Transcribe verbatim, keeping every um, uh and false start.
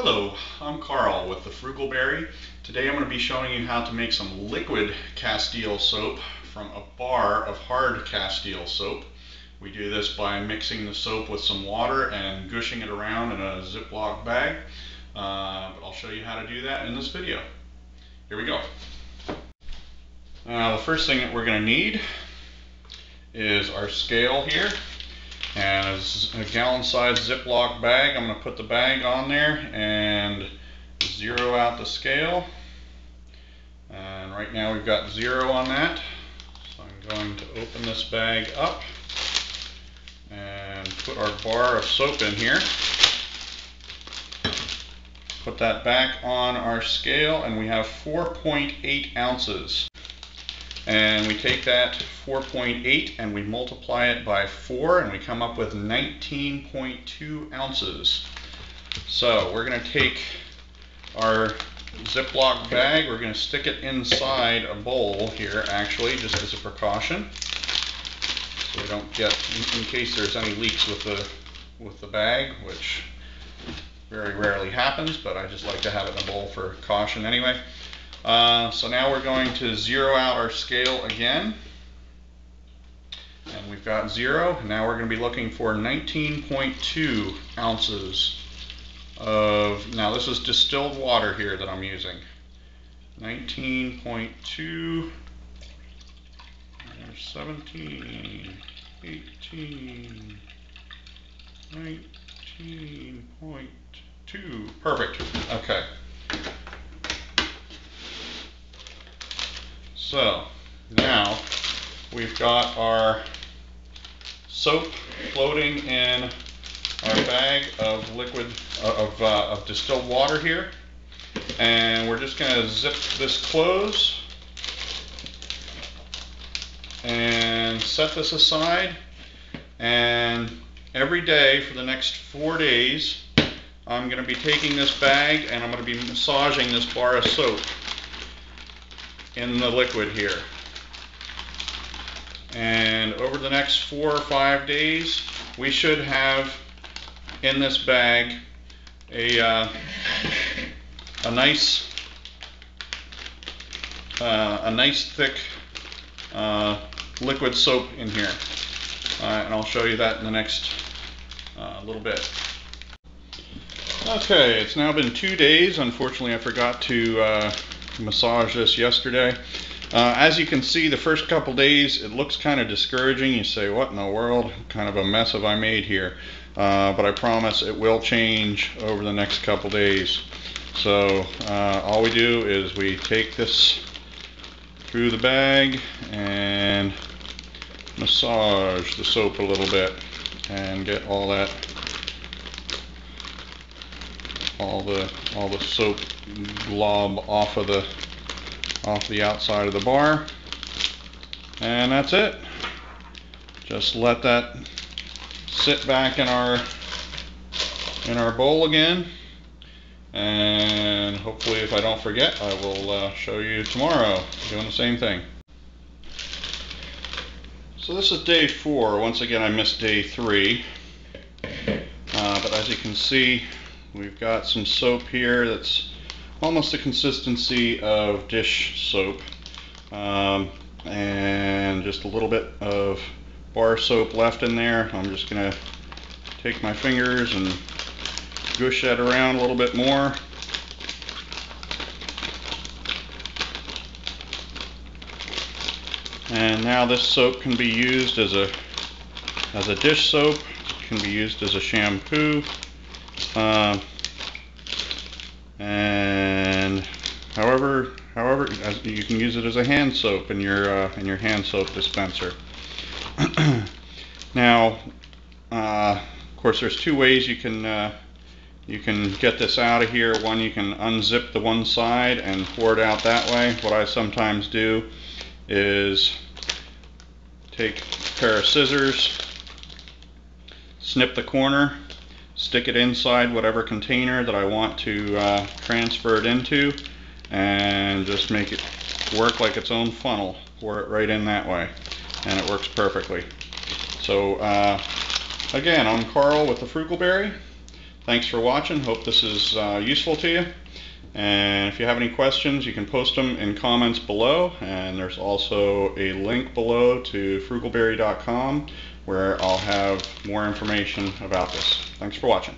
Hello, I'm Carl with The Frugal Berry. Today I'm going to be showing you how to make some liquid castile soap from a bar of hard castile soap. We do this by mixing the soap with some water and gushing it around in a Ziploc bag. Uh, but I'll show you how to do that in this video. Here we go. Now the first thing that we're going to need is our scale here. And a gallon-sized Ziploc bag. I'm going to put the bag on there and zero out the scale. And right now we've got zero on that. So I'm going to open this bag up and put our bar of soap in here. Put that back on our scale, and we have four point eight ounces. And we take that four point eight and we multiply it by four and we come up with nineteen point two ounces. So we're going to take our Ziploc bag, we're going to stick it inside a bowl here actually, just as a precaution. So we don't get, in case there's any leaks with the, with the bag, which very rarely happens, but I just like to have it in a bowl for caution anyway. Uh, so now we're going to zero out our scale again, and we've got zero. Now we're going to be looking for nineteen point two ounces of, now this is distilled water here that I'm using, nineteen point two, there's seventeen, eighteen, nineteen point two, perfect, okay. So now we've got our soap floating in our bag of liquid uh, of, uh, of distilled water here, and we're just going to zip this close and set this aside. And every day for the next four days, I'm going to be taking this bag and I'm going to be massaging this bar of soap in the liquid here, and over the next four or five days we should have in this bag a uh, a nice uh, a nice thick uh, liquid soap in here, uh, and I'll show you that in the next uh, little bit. Okay, it's now been two days. Unfortunately I forgot to uh, massage this yesterday. Uh, as you can see, the first couple days it looks kind of discouraging. You say, what in the world kind of a mess have I made here? Uh, but I promise it will change over the next couple days. So uh, all we do is we take this through the bag and massage the soap a little bit and get all that all the all the soap glob off of the off the outside of the bar. And that's it. Just let that sit back in our in our bowl again, and hopefully if I don't forget I will uh, show you tomorrow doing the same thing. So this is day four. Once again I missed day three, uh, but as you can see we've got some soap here that's almost the consistency of dish soap, um, and just a little bit of bar soap left in there. I'm just going to take my fingers and gush that around a little bit more. And now this soap can be used as a as a dish soap. It can be used as a shampoo. Uh, and however, however, you can use it as a hand soap in your uh, in your hand soap dispenser. Now, uh, of course, there's two ways you can uh, you can get this out of here. One, you can unzip the one side and pour it out that way. What I sometimes do is take a pair of scissors, snip the corner, stick it inside whatever container that I want to uh, transfer it into, and just make it work like its own funnel. Pour it right in that way, and it works perfectly. So uh, again, I'm Carl with The Frugal Berry. Thanks for watching. Hope this is uh, useful to you. And if you have any questions, you can post them in comments below. And there's also a link below to frugal berry dot com where I'll have more information about this. Thanks for watching.